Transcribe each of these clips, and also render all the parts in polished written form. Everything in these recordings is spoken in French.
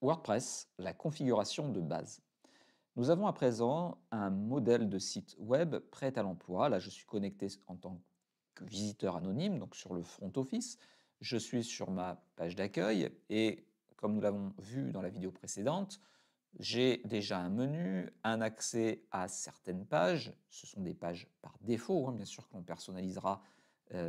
WordPress, la configuration de base. Nous avons à présent un modèle de site web prêt à l'emploi. Là, je suis connecté en tant que visiteur anonyme, donc sur le front office. Je suis sur ma page d'accueil et, comme nous l'avons vu dans la vidéo précédente, j'ai déjà un menu, un accès à certaines pages. Ce sont des pages par défaut, hein, bien sûr que l'on personnalisera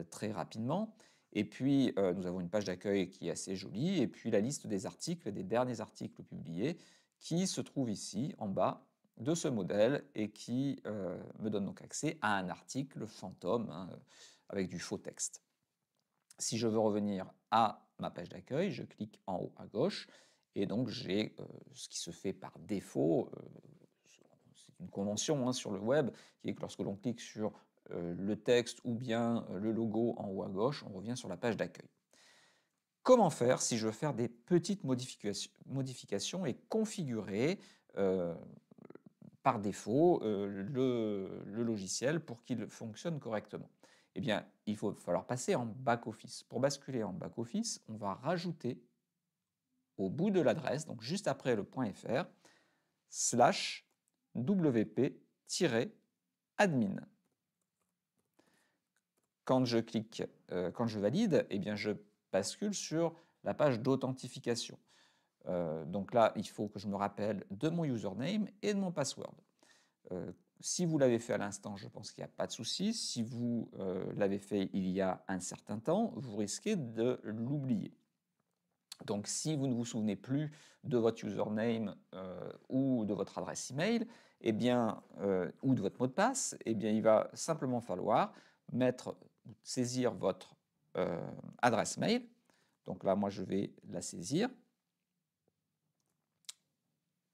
très rapidement. Et puis, nous avons une page d'accueil qui est assez jolie. Et puis, la liste des articles, des derniers articles publiés, qui se trouve ici, en bas de ce modèle, et qui me donne donc accès à un article fantôme, hein, avec du faux texte. Si je veux revenir à ma page d'accueil, je clique en haut à gauche, et donc j'ai ce qui se fait par défaut. C'est une convention, hein, sur le web, qui est que lorsque l'on clique sur le texte ou bien le logo en haut à gauche, on revient sur la page d'accueil. Comment faire si je veux faire des petites modifications et configurer par défaut le logiciel pour qu'il fonctionne correctement? Eh bien, il va falloir passer en back-office. Pour basculer en back-office, on va rajouter au bout de l'adresse, donc juste après le .fr, /wp-admin. Quand je clique, quand je valide, eh bien, je bascule sur la page d'authentification. Donc là, il faut que je me rappelle de mon username et de mon password. Si vous l'avez fait à l'instant, je pense qu'il n'y a pas de souci. Si vous l'avez fait il y a un certain temps, vous risquez de l'oublier. Donc si vous ne vous souvenez plus de votre username ou de votre adresse email, eh bien, ou de votre mot de passe, eh bien, il va simplement falloir saisir votre adresse mail. Donc là, moi, je vais la saisir.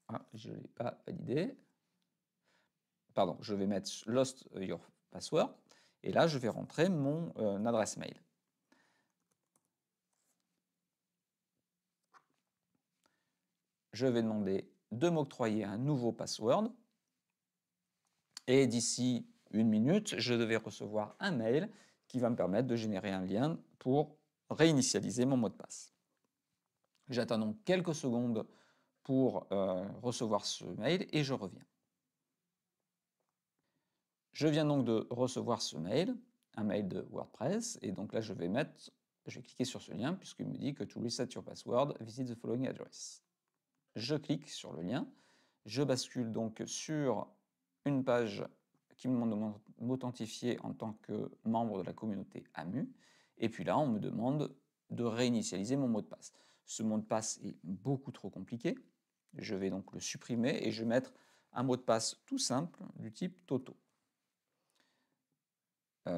Ah, je ne l'ai pas validé. Pardon, je vais mettre lost your password. Et là, je vais rentrer mon adresse mail. Je vais demander de m'octroyer un nouveau password. Et d'ici une minute, je devais recevoir un mail qui va me permettre de générer un lien pour réinitialiser mon mot de passe. J'attends donc quelques secondes pour recevoir ce mail et je reviens. Je viens donc de recevoir ce mail, un mail de WordPress, et donc là je vais cliquer sur ce lien puisqu'il me dit que to reset your password, visit the following address. Je clique sur le lien, je bascule donc sur une page qui me demande de m'authentifier en tant que membre de la communauté AMU. Et puis là, on me demande de réinitialiser mon mot de passe. Ce mot de passe est beaucoup trop compliqué. Je vais donc le supprimer et je vais mettre un mot de passe tout simple du type Toto.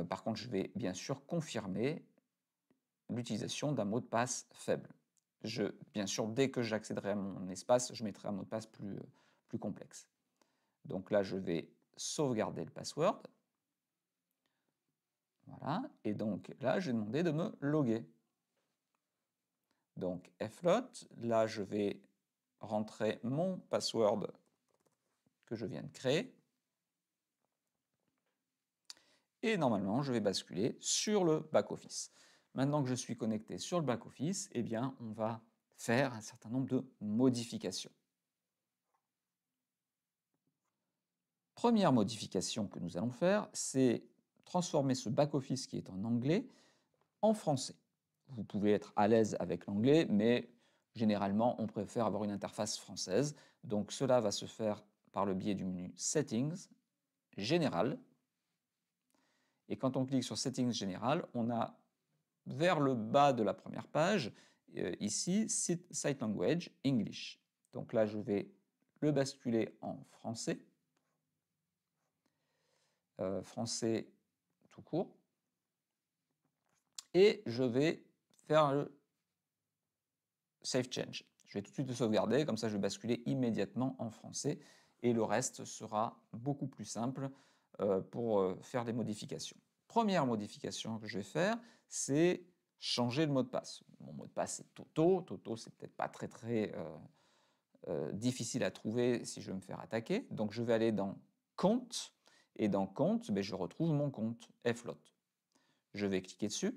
Par contre, je vais bien sûr confirmer l'utilisation d'un mot de passe faible. Bien sûr, dès que j'accéderai à mon espace, je mettrai un mot de passe plus complexe. Donc là, je vais sauvegarder le password. Voilà, et donc là, je vais demander de me loguer. Donc Flotte, là, je vais rentrer mon password que je viens de créer. Et normalement, je vais basculer sur le back-office. Maintenant que je suis connecté sur le back-office, eh bien, on va faire un certain nombre de modifications. Première modification que nous allons faire, c'est transformer ce back-office qui est en anglais en français. Vous pouvez être à l'aise avec l'anglais, mais généralement, on préfère avoir une interface française. Donc cela va se faire par le biais du menu Settings, Général. Et quand on clique sur Settings Général, on a vers le bas de la première page, ici, Site Language, English. Donc là, je vais le basculer en français. Français tout court, et je vais faire le save change. Je vais tout de suite le sauvegarder, comme ça je vais basculer immédiatement en français et le reste sera beaucoup plus simple pour faire des modifications. Première modification que je vais faire, c'est changer le mot de passe. Mon mot de passe est Toto. Toto, c'est peut-être pas très difficile à trouver si je veux me faire attaquer. Donc je vais aller dans compte. Et dans compte, je retrouve mon compte Flotte. Je vais cliquer dessus.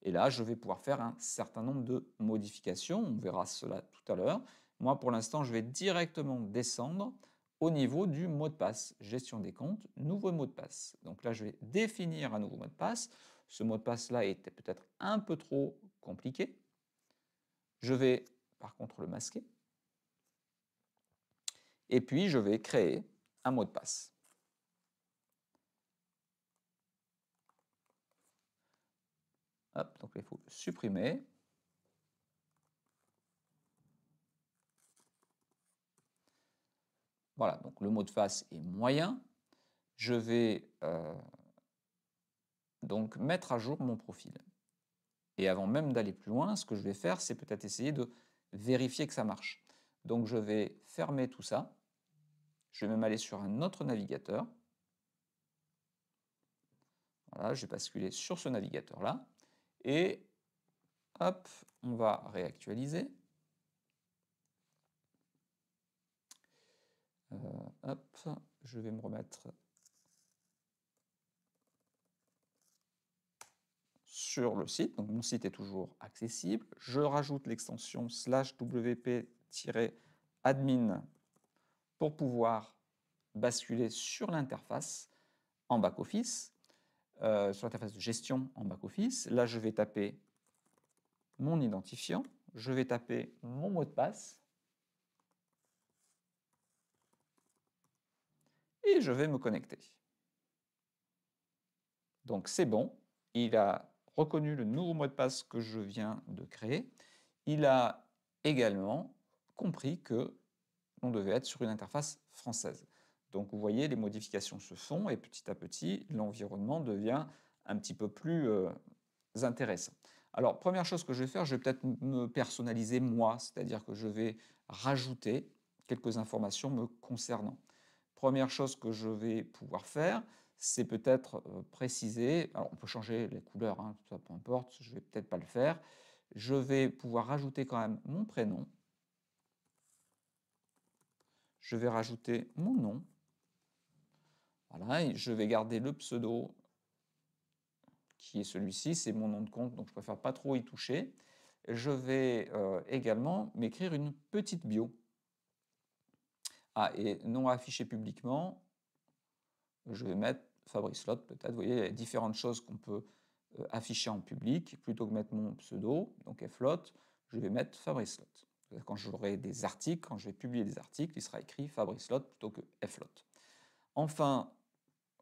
Et là, je vais pouvoir faire un certain nombre de modifications. On verra cela tout à l'heure. Moi, pour l'instant, je vais directement descendre au niveau du mot de passe. Gestion des comptes, nouveau mot de passe. Donc là, je vais définir un nouveau mot de passe. Ce mot de passe-là était peut-être un peu trop compliqué. Je vais, par contre, le masquer. Et puis, je vais créer un mot de passe. Hop, donc il faut le supprimer. Voilà, donc le mot de passe est moyen. Je vais donc mettre à jour mon profil. Et avant même d'aller plus loin, ce que je vais faire, c'est peut-être essayer de vérifier que ça marche. Donc je vais fermer tout ça. Je vais même aller sur un autre navigateur. Voilà, je vais basculer sur ce navigateur-là. Et hop, on va réactualiser. Hop, je vais me remettre sur le site. Donc mon site est toujours accessible. Je rajoute l'extension /wp-admin pour pouvoir basculer sur l'interface en back-office, sur l'interface de gestion en back-office. Là, je vais taper mon identifiant, je vais taper mon mot de passe. Et je vais me connecter. Donc c'est bon, il a reconnu le nouveau mot de passe que je viens de créer. Il a également compris que on devait être sur une interface française. Donc vous voyez, les modifications se font et petit à petit, l'environnement devient un petit peu plus intéressant. Alors première chose que je vais faire, je vais peut-être me personnaliser moi, c'est-à-dire que je vais rajouter quelques informations me concernant. Première chose que je vais pouvoir faire, c'est peut-être préciser, alors on peut changer les couleurs, hein, tout ça, peu importe, je ne vais peut-être pas le faire. Je vais pouvoir rajouter quand même mon prénom. Je vais rajouter mon nom. Voilà, et je vais garder le pseudo qui est celui-ci, c'est mon nom de compte, donc je préfère pas trop y toucher. Je vais également m'écrire une petite bio. Ah, et non affiché publiquement, je vais mettre Fabrice Lhotte peut-être. Vous voyez, il y a différentes choses qu'on peut afficher en public. Plutôt que mettre mon pseudo, donc Flotte, je vais mettre Fabrice Lhotte. Quand j'aurai des articles, quand je vais publier des articles, il sera écrit Fabrice Lhotte plutôt que Flotte. Enfin,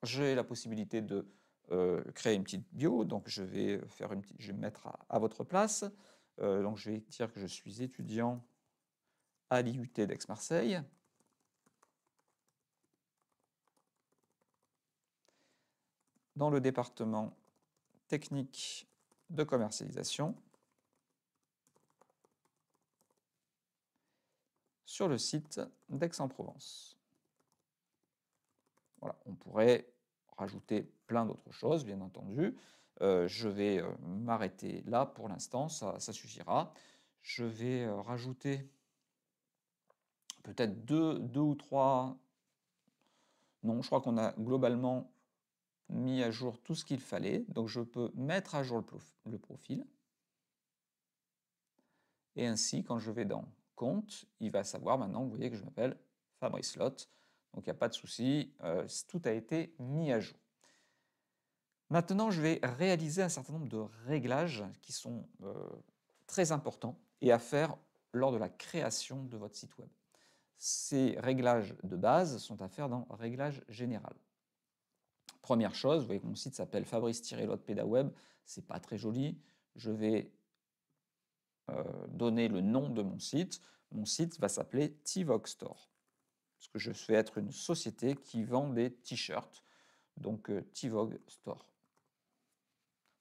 j'ai la possibilité de créer une petite bio, donc je vais faire une petite, je vais me mettre à votre place. Donc je vais dire que je suis étudiant à l'IUT d'Aix-Marseille. Dans le département technique de commercialisation, sur le site d'Aix-en-Provence. Voilà, on pourrait rajouter plein d'autres choses, bien entendu. Je vais m'arrêter là pour l'instant, ça suffira. Je vais rajouter peut-être deux ou trois... Non, je crois qu'on a globalement... mis à jour tout ce qu'il fallait, donc je peux mettre à jour le profil. Et ainsi, quand je vais dans compte, il va savoir maintenant, vous voyez que je m'appelle Fabrice Lhotte, donc il n'y a pas de souci, tout a été mis à jour. Maintenant, je vais réaliser un certain nombre de réglages qui sont très importants et à faire lors de la création de votre site web. Ces réglages de base sont à faire dans Réglages général. Première chose, vous voyez que mon site s'appelle Fabrice-Lhotte-Pédaweb, c'est pas très joli. Je vais donner le nom de mon site. Mon site va s'appeler Tivox Store, parce que je vais être une société qui vend des t-shirts, donc Tivox Store.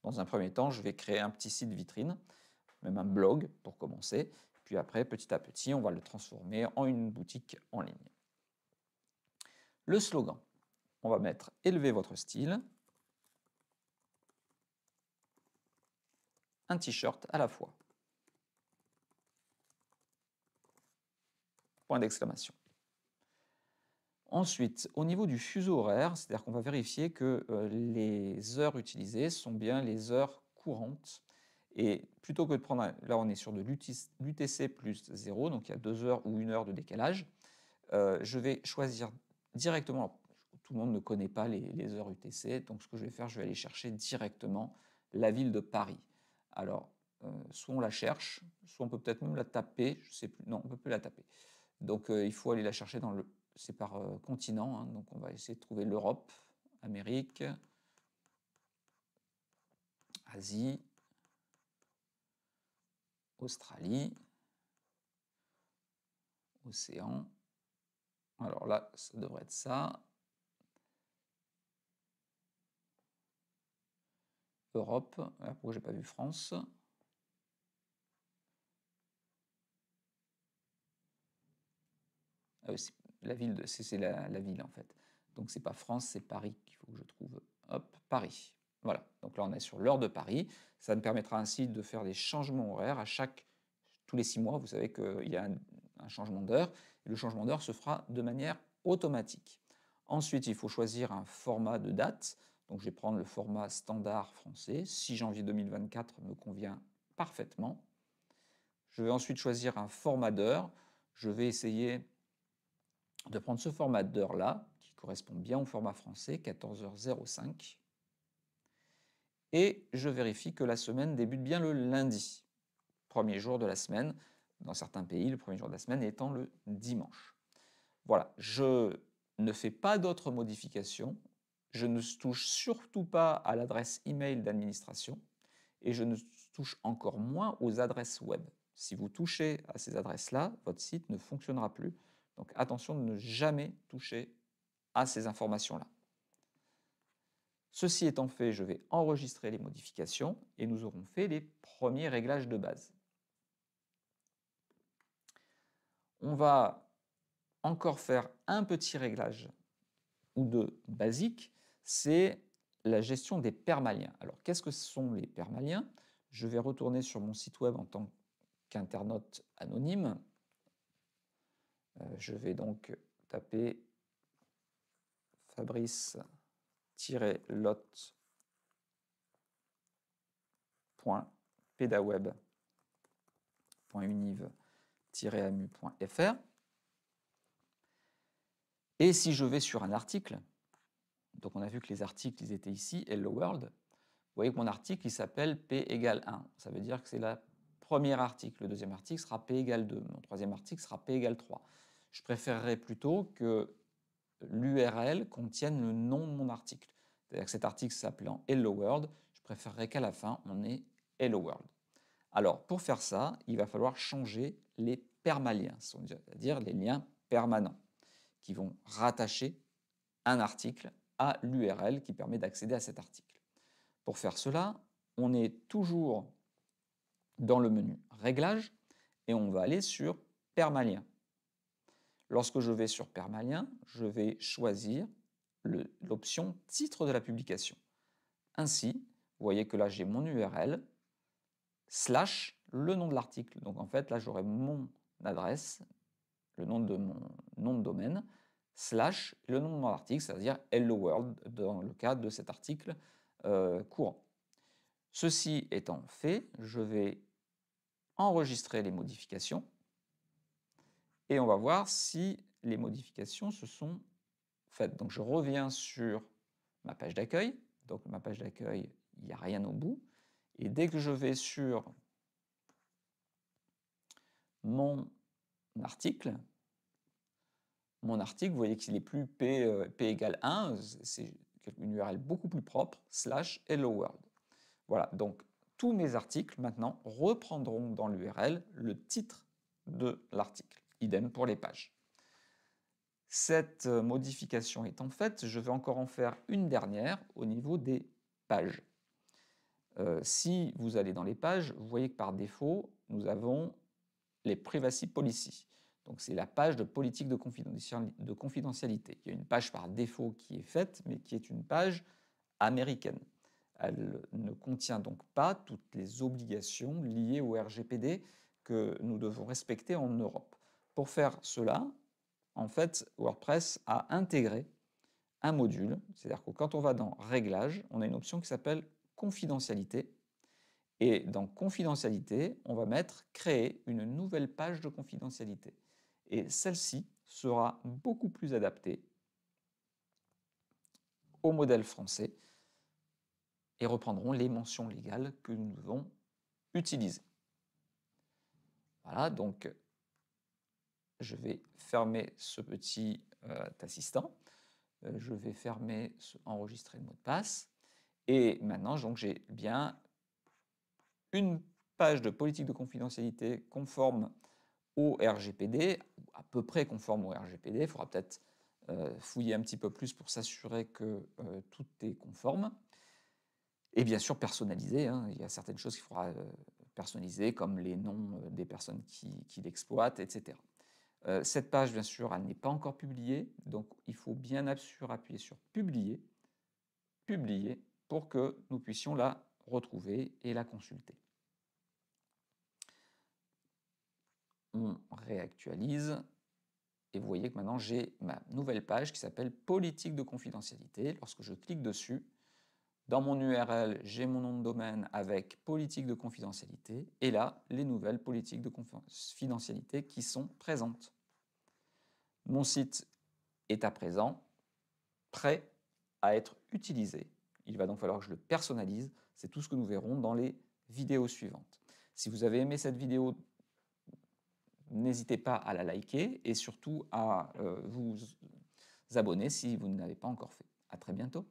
Dans un premier temps, je vais créer un petit site vitrine, même un blog pour commencer. Puis après, petit à petit, on va le transformer en une boutique en ligne. Le slogan. On va mettre « Élevez votre style », un t-shirt à la fois. Point d'exclamation. Ensuite, au niveau du fuseau horaire, c'est-à-dire qu'on va vérifier que les heures utilisées sont bien les heures courantes Et plutôt que de prendre, là on est sur de l'UTC plus 0, donc il y a 2 heures ou 1 heure de décalage, je vais choisir directement, alors, tout le monde ne connaît pas les heures UTC, donc ce que je vais faire, je vais aller chercher directement la ville de Paris. Alors, soit on la cherche, soit on peut peut-être même la taper, je ne sais plus, non, on ne peut plus la taper. Donc il faut aller la chercher dans le, c'est par continent, hein, donc on va essayer de trouver l'Europe, Amérique, Asie, Australie, Océan. Alors là, ça devrait être ça. Europe. Alors pourquoi j'ai pas vu France? Ah oui, c'est la ville, la ville en fait. Donc c'est pas France, c'est Paris qu'il faut que je trouve. Hop, Paris. Voilà, donc là on est sur l'heure de Paris. Ça me permettra ainsi de faire des changements horaires à tous les 6 mois. Vous savez qu'il y a un changement d'heure. Le changement d'heure se fera de manière automatique. Ensuite, il faut choisir un format de date. Donc je vais prendre le format standard français. 6 janvier 2024 me convient parfaitement. Je vais ensuite choisir un format d'heure. Je vais essayer de prendre ce format d'heure-là, qui correspond bien au format français, 14h05. Et je vérifie que la semaine débute bien le lundi, premier jour de la semaine, dans certains pays, le premier jour de la semaine étant le dimanche. Voilà, je ne fais pas d'autres modifications, je ne touche surtout pas à l'adresse email d'administration et je ne touche encore moins aux adresses web. Si vous touchez à ces adresses-là, votre site ne fonctionnera plus. Donc attention de ne jamais toucher à ces informations-là. Ceci étant fait, je vais enregistrer les modifications et nous aurons fait les premiers réglages de base. On va encore faire un petit réglage ou deux basiques, c'est la gestion des permaliens. Alors qu'est-ce que sont les permaliens? Je vais retourner sur mon site web en tant qu'internaute anonyme. Je vais donc taper fabrice-lhotte.pedaweb.univ-amu.fr. Et si je vais sur un article, donc on a vu que les articles ils étaient ici, Hello World, vous voyez que mon article il s'appelle P égale 1. Ça veut dire que c'est le premier article, le deuxième article sera P égale 2, mon troisième article sera P égale 3. Je préférerais plutôt que l'URL contienne le nom de mon article. C'est-à-dire que cet article s'appelant Hello World, je préférerais qu'à la fin, on ait Hello World. Alors, pour faire ça, il va falloir changer les permaliens, c'est-à-dire les liens permanents qui vont rattacher un article à l'URL qui permet d'accéder à cet article. Pour faire cela, on est toujours dans le menu Réglages et on va aller sur Permaliens. Lorsque je vais sur Permalien, je vais choisir l'option titre de la publication. Ainsi, vous voyez que là, j'ai mon URL, slash le nom de l'article. Donc en fait, là, j'aurai mon adresse, le nom de mon nom de domaine, slash le nom de mon article, c'est-à-dire Hello World, dans le cas de cet article courant. Ceci étant fait, je vais enregistrer les modifications. Et on va voir si les modifications se sont faites. Donc je reviens sur ma page d'accueil. Donc ma page d'accueil, il n'y a rien au bout. Et dès que je vais sur mon article, vous voyez qu'il n'est plus P égale 1, c'est une URL beaucoup plus propre, slash Hello World. Voilà, donc tous mes articles maintenant reprendront dans l'URL le titre de l'article. Idem pour les pages. Cette modification étant faite, je vais encore en faire une dernière au niveau des pages. Si vous allez dans les pages, vous voyez que par défaut, nous avons les Privacy Policy. Donc c'est la page de politique de confidentialité. Il y a une page par défaut qui est faite, mais qui est une page américaine. Elle ne contient donc pas toutes les obligations liées au RGPD que nous devons respecter en Europe. Pour faire cela, en fait, WordPress a intégré un module, c'est-à-dire que quand on va dans Réglages, on a une option qui s'appelle Confidentialité, Et dans confidentialité, on va mettre créer une nouvelle page de confidentialité. Et celle-ci sera beaucoup plus adaptée au modèle français et reprendront les mentions légales que nous devons utiliser. Voilà, donc je vais fermer ce petit assistant. Je vais fermer enregistrer le mot de passe. Et maintenant, donc j'ai bien une page de politique de confidentialité conforme au RGPD, à peu près conforme au RGPD. Il faudra peut-être fouiller un petit peu plus pour s'assurer que tout est conforme. Et bien sûr, personnaliser, hein. Il y a certaines choses qu'il faudra personnaliser, comme les noms des personnes qui l'exploitent, etc. Cette page, bien sûr, elle n'est pas encore publiée, donc il faut bien sûr appuyer sur publier, publier, pour que nous puissions la retrouver et la consulter. On réactualise et vous voyez que maintenant j'ai ma nouvelle page qui s'appelle politique de confidentialité. Lorsque je clique dessus, dans mon URL, j'ai mon nom de domaine avec politique de confidentialité et là, les nouvelles politiques de confidentialité qui sont présentes. Mon site est à présent prêt à être utilisé. Il va donc falloir que je le personnalise. C'est tout ce que nous verrons dans les vidéos suivantes. Si vous avez aimé cette vidéo, n'hésitez pas à la liker et surtout à vous abonner si vous ne l'avez pas encore fait. À très bientôt.